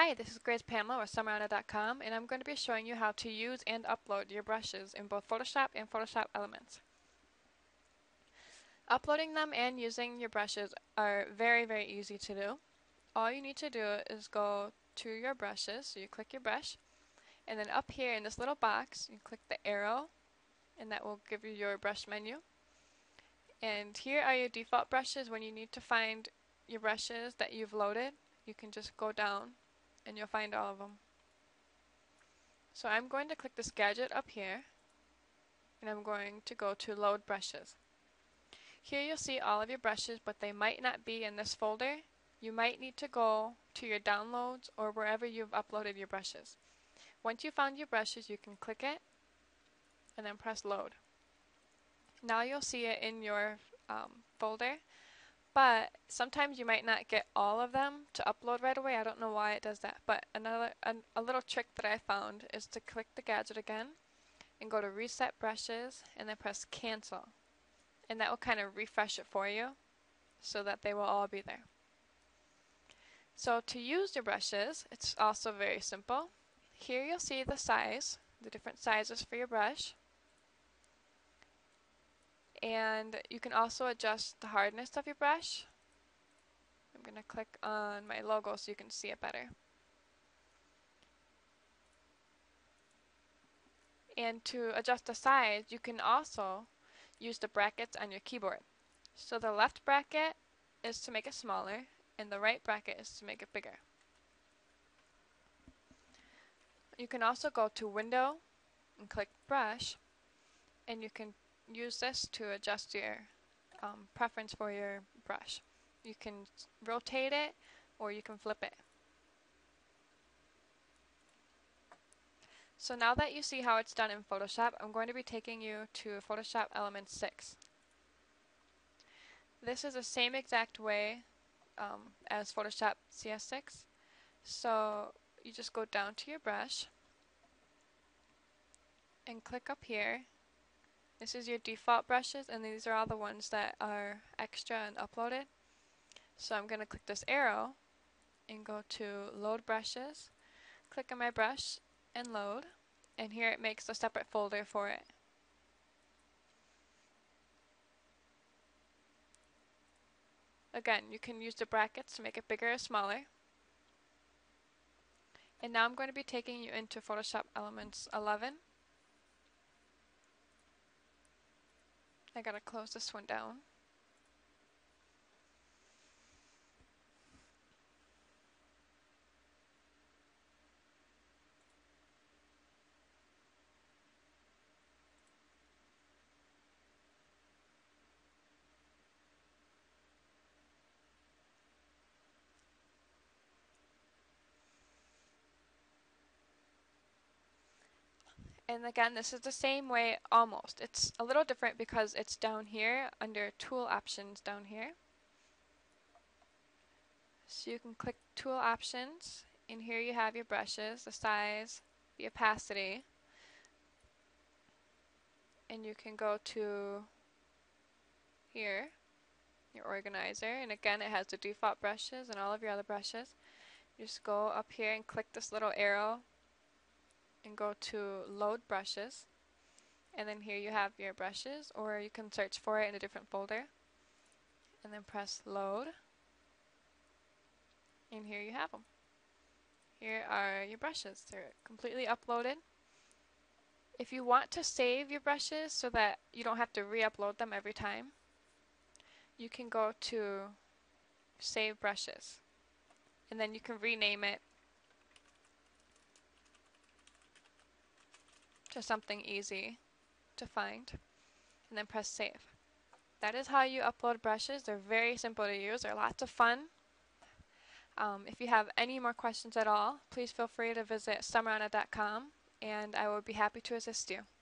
Hi, this is Grace Pamela with summerana.com, and I'm going to be showing you how to use and upload your brushes in both Photoshop and Photoshop Elements. Uploading them and using your brushes are very easy to do. All you need to do is go to your brushes, so you click your brush, and then up here in this little box, you click the arrow, and that will give you your brush menu. And here are your default brushes. When you need to find your brushes that you've loaded, you can just go down and you'll find all of them. So I'm going to click this gadget up here, and I'm going to go to Load Brushes. Here you'll see all of your brushes, but they might not be in this folder. You might need to go to your downloads or wherever you've uploaded your brushes. Once you found your brushes, you can click it and then press Load. Now you'll see it in your folder, but sometimes you might not get all of them to upload right away. I don't know why it does that, but a little trick that I found is to click the gadget again and go to Reset Brushes and then press Cancel, and that will kind of refresh it for you so that they will all be there. So to use your brushes, it's also very simple. Here you'll see the size, the different sizes for your brush. And you can also adjust the hardness of your brush. I'm going to click on my logo so you can see it better. And to adjust the size, you can also use the brackets on your keyboard. So the left bracket is to make it smaller, and the right bracket is to make it bigger. You can also go to Window and click Brush, and you can use this to adjust your preference for your brush. You can rotate it or you can flip it. So now that you see how it's done in Photoshop, I'm going to be taking you to Photoshop Elements 6. This is the same exact way as Photoshop CS6. So you just go down to your brush and click up here. This is your default brushes, and these are all the ones that are extra and uploaded. So I'm going to click this arrow and go to Load Brushes, click on my brush and load, and here it makes a separate folder for it. Again, you can use the brackets to make it bigger or smaller. And now I'm going to be taking you into Photoshop Elements 11. I gotta close this one down. And again, this is the same way almost. It's a little different because it's down here under Tool Options down here. So you can click Tool Options, and here you have your brushes, the size, the opacity, and you can go to here, your organizer, and again it has the default brushes and all of your other brushes. You just go up here and click this little arrow and go to Load Brushes, and then here you have your brushes, or you can search for it in a different folder and then press Load, and here you have them. Here are your brushes. They're completely uploaded. If you want to save your brushes so that you don't have to re-upload them every time, you can go to Save Brushes, and then you can rename it to something easy to find, and then press Save. That is how you upload brushes. They're very simple to use. They're lots of fun. If you have any more questions at all, please feel free to visit summerana.com, and I will be happy to assist you.